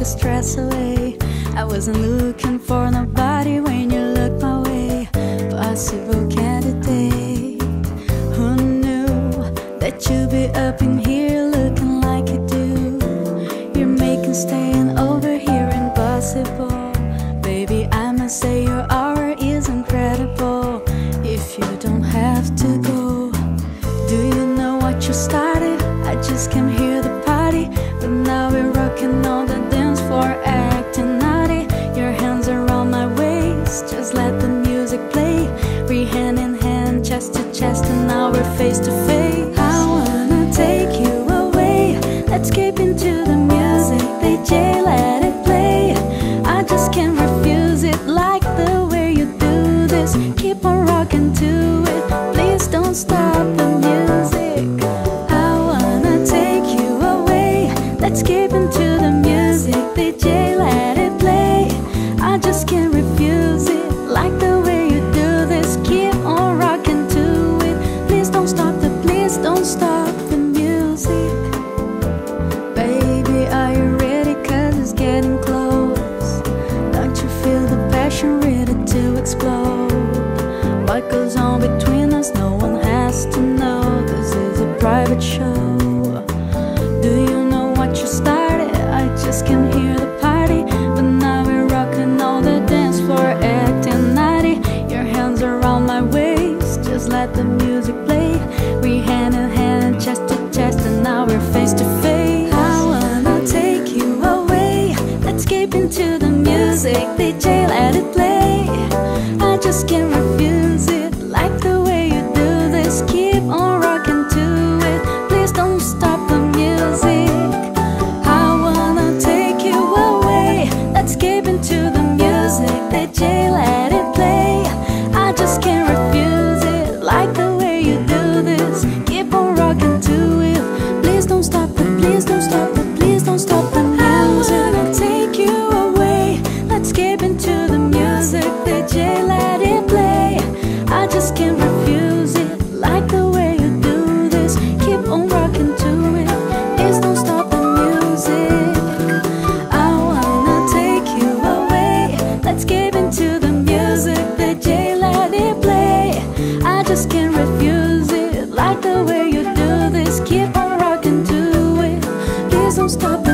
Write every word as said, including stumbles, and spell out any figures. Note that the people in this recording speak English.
the stress away. I wasn't looking for nobody when you looked my way. Possible candidate, who knew that you'd be up in here looking like you do. You're making staying over here impossible. Baby, I must say your aura is incredible. If you don't have to go, do you know what you started? I just can't hear the party, but now we're rocking on the dance floor, acting naughty. Your hands around my waist, just let the music play. We're hand in hand, chest to chest, and now we're face to face. I wanna take you away, let's keep into the music, D J, let it play. I just can't refuse it, like the way you do this. Keep on rocking to it, please don't stop the music. I wanna take you away, let's keep into the music, D J, let it play. I just can't refuse it, like the way you do this. Keep on rocking to it, please don't stop the, please don't stop the music. Baby, are you ready? Cause it's getting close. Don't you feel the passion ready to explode? What goes on between us, no one has to know. This is a private show. Do you know what you started? I just can't hear the party, but now we're rocking on the dance floor, acting naughty. Your hands around my waist, just let the music play. We hand in hand, chest to chest, and now we're face to face. I wanna take you away, let's keep into the music, D J, let it play. I just can't refuse it, like the way you do this. Keep on rocking to it, please don't stop the music. I wanna take you away, let's keep into the music, D J, let it play. I just can't refuse it, like the way you do this. Keep on rocking to it, please don't stop it, please don't stop it, please don't stop the music. I wanna take you away, let's keep into the music, D J, let it play. I just can't refuse it, like the way you do this. Keep on rocking to it, please don't stop the music. I wanna take you away, let's keep into the music, D J, let it play. I just can't refuse it, like the way you do this. Keep on rocking to it, please don't stop.